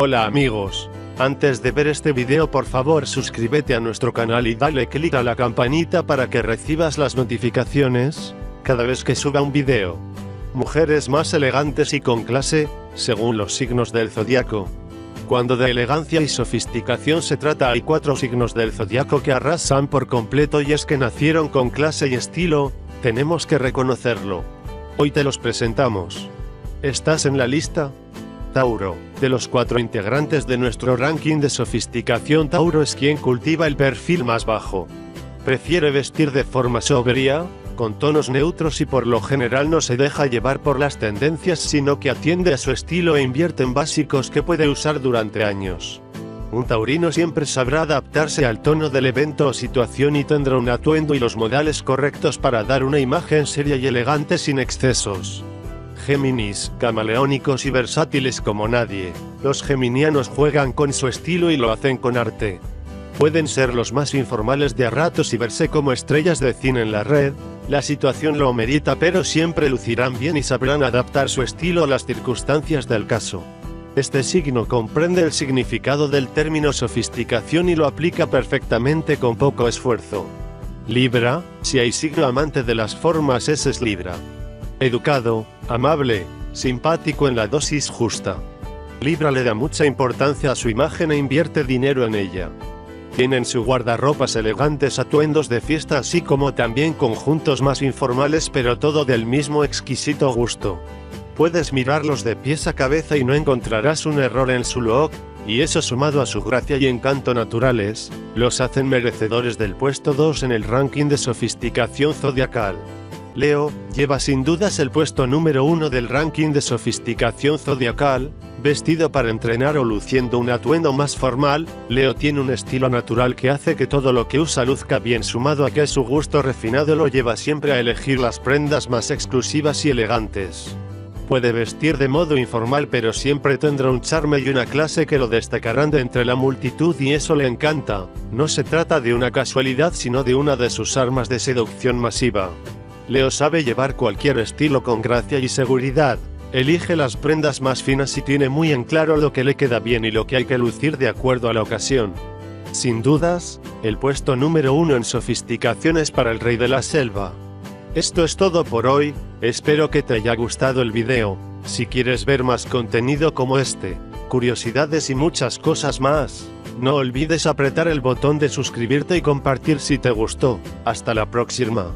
Hola amigos, antes de ver este video por favor suscríbete a nuestro canal y dale click a la campanita para que recibas las notificaciones cada vez que suba un video. Mujeres más elegantes y con clase, según los signos del zodiaco. Cuando de elegancia y sofisticación se trata hay 4 signos del zodiaco que arrasan por completo y es que nacieron con clase y estilo, tenemos que reconocerlo. Hoy te los presentamos. ¿Estás en la lista? Tauro. De los 4 integrantes de nuestro ranking de sofisticación, Tauro es quien cultiva el perfil más bajo. Prefiere vestir de forma sobria, con tonos neutros y por lo general no se deja llevar por las tendencias sino que atiende a su estilo e invierte en básicos que puede usar durante años. Un taurino siempre sabrá adaptarse al tono del evento o situación y tendrá un atuendo y los modales correctos para dar una imagen seria y elegante sin excesos. Géminis, camaleónicos y versátiles como nadie. Los geminianos juegan con su estilo y lo hacen con arte. Pueden ser los más informales de a ratos y verse como estrellas de cine en la red, la situación lo amerita pero siempre lucirán bien y sabrán adaptar su estilo a las circunstancias del caso. Este signo comprende el significado del término sofisticación y lo aplica perfectamente con poco esfuerzo. Libra, si hay signo amante de las formas ese es Libra. Educado, amable, simpático en la dosis justa. Libra le da mucha importancia a su imagen e invierte dinero en ella. Tiene en su guardarropas elegantes atuendos de fiesta así como también conjuntos más informales pero todo del mismo exquisito gusto. Puedes mirarlos de pies a cabeza y no encontrarás un error en su look, y eso sumado a su gracia y encanto naturales, los hacen merecedores del puesto 2 en el ranking de sofisticación zodiacal. Leo, lleva sin dudas el puesto número 1 del ranking de sofisticación zodiacal, vestido para entrenar o luciendo un atuendo más formal, Leo tiene un estilo natural que hace que todo lo que usa luzca bien sumado a que su gusto refinado lo lleva siempre a elegir las prendas más exclusivas y elegantes. Puede vestir de modo informal pero siempre tendrá un charme y una clase que lo destacarán de entre la multitud y eso le encanta, no se trata de una casualidad sino de una de sus armas de seducción masiva. Leo sabe llevar cualquier estilo con gracia y seguridad, elige las prendas más finas y tiene muy en claro lo que le queda bien y lo que hay que lucir de acuerdo a la ocasión. Sin dudas, el puesto número 1 en sofisticación es para el rey de la selva. Esto es todo por hoy, espero que te haya gustado el video, si quieres ver más contenido como este, curiosidades y muchas cosas más, no olvides apretar el botón de suscribirte y compartir si te gustó, hasta la próxima.